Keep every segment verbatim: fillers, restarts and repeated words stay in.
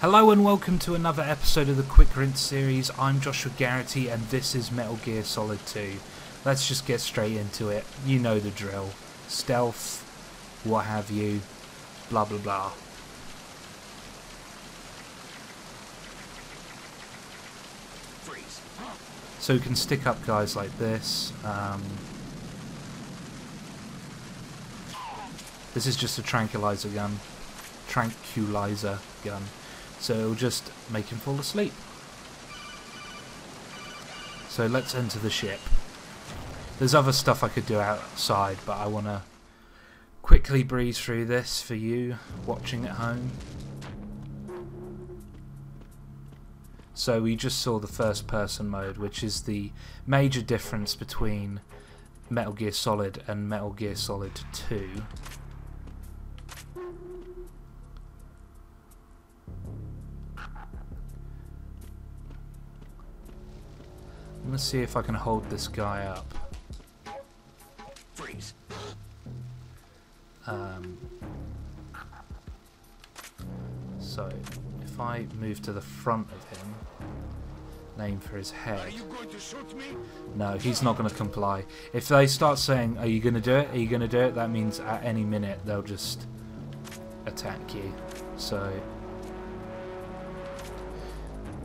Hello and welcome to another episode of the Quick Rinse series. I'm Joshua Garrity and this is Metal Gear Solid two. Let's just get straight into it. You know the drill. Stealth, what have you, blah blah blah. Freeze. So you can stick up guys like this. Um, this is just a tranquilizer gun. Tranquilizer gun. So it'll just make him fall asleep. So let's enter the ship. There's other stuff I could do outside, but I want to quickly breeze through this for you watching at home. So we just saw the first person mode, which is the major difference between Metal Gear Solid and Metal Gear Solid two. Let's see if I can hold this guy up. Freeze. Um, so, if I move to the front of him, aim for his head. Are you going to shoot me? No, he's not going to comply. If they start saying, "Are you going to do it? Are you going to do it?" that means at any minute they'll just attack you. So,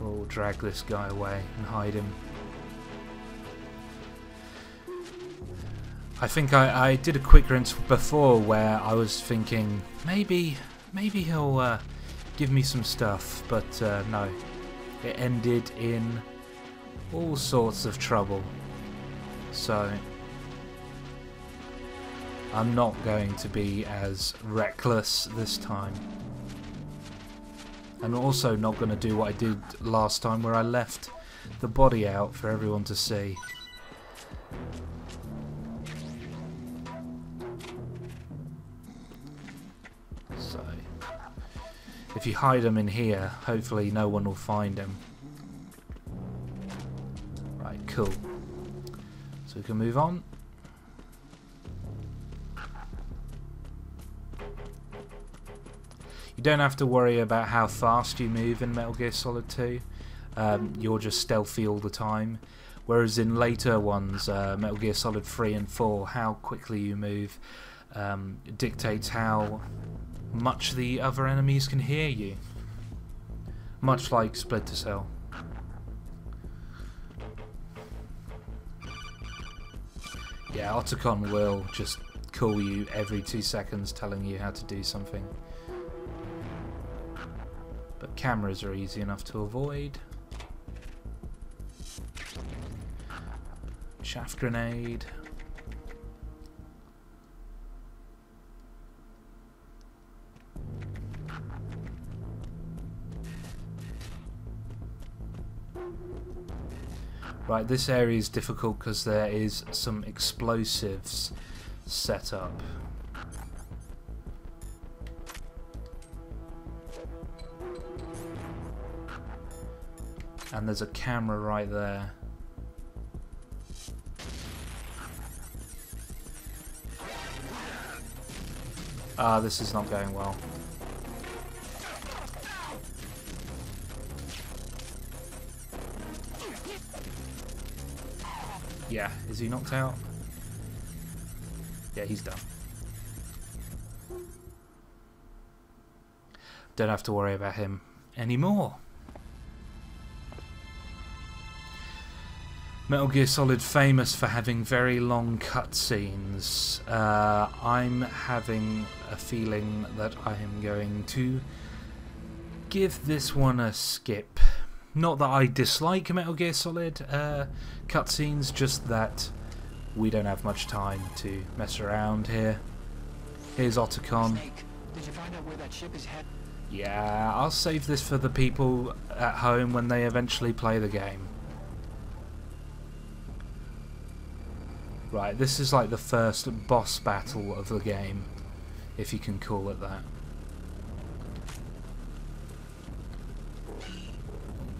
we'll drag this guy away and hide him. I think I, I did a quick rinse before where I was thinking maybe maybe he'll uh, give me some stuff, but uh, no, it ended in all sorts of trouble, so I'm not going to be as reckless this time, and also not going to do what I did last time where I left the body out for everyone to see. If you hide him in here, hopefully no one will find him. Right, cool. So we can move on. You don't have to worry about how fast you move in Metal Gear Solid two. Um, you're just stealthy all the time. Whereas in later ones, uh, Metal Gear Solid three and four, how quickly you move um, dictates how much the other enemies can hear you, much like Splinter Cell. Yeah, Otacon will just call you every two seconds telling you how to do something. But cameras are easy enough to avoid. Shaft grenade. Right, this area is difficult because there is some explosives set up. And there's a camera right there. Ah, this is not going well. Yeah, is he knocked out? Yeah, he's done. Don't have to worry about him anymore. Metal Gear Solid famous for having very long cutscenes. Uh, I'm having a feeling that I am going to give this one a skip. Not that I dislike Metal Gear Solid uh, cutscenes, just that we don't have much time to mess around here. Here's Otacon. Did you find out where that ship is headed? Yeah, I'll save this for the people at home when they eventually play the game. Right, this is like the first boss battle of the game, if you can call it that.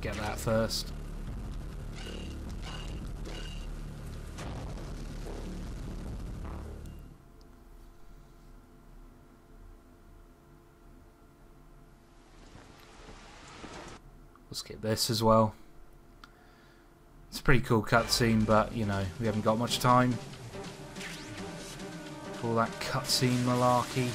Get that first. Let's get this as well. It's a pretty cool cutscene, but you know, we haven't got much time for all that cutscene malarkey.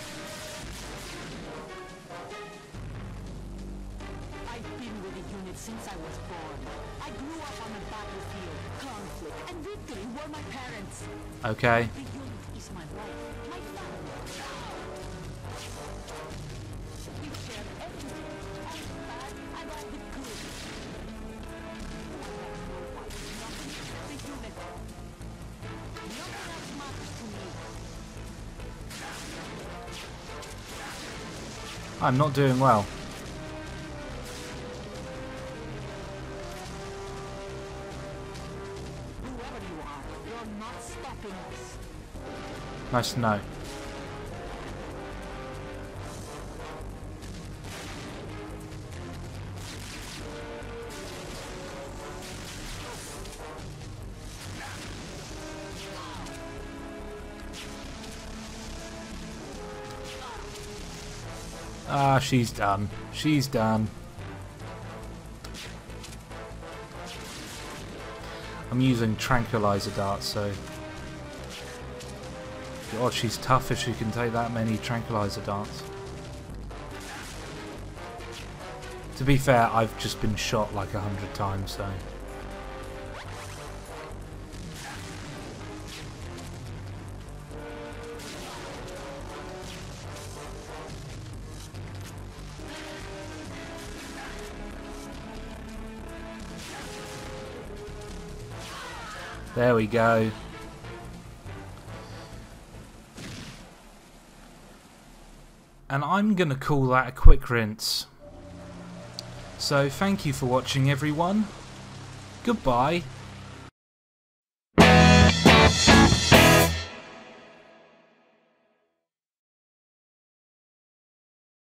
Okay. I'm not doing well. Nice to know. Ah, she's done. She's done. I'm using tranquilizer darts, so... God, she's tough if she can take that many tranquilizer darts. To be fair, I've just been shot like a hundred times, so... There we go. And I'm going to call that a quick rinse. So thank you for watching, everyone. Goodbye.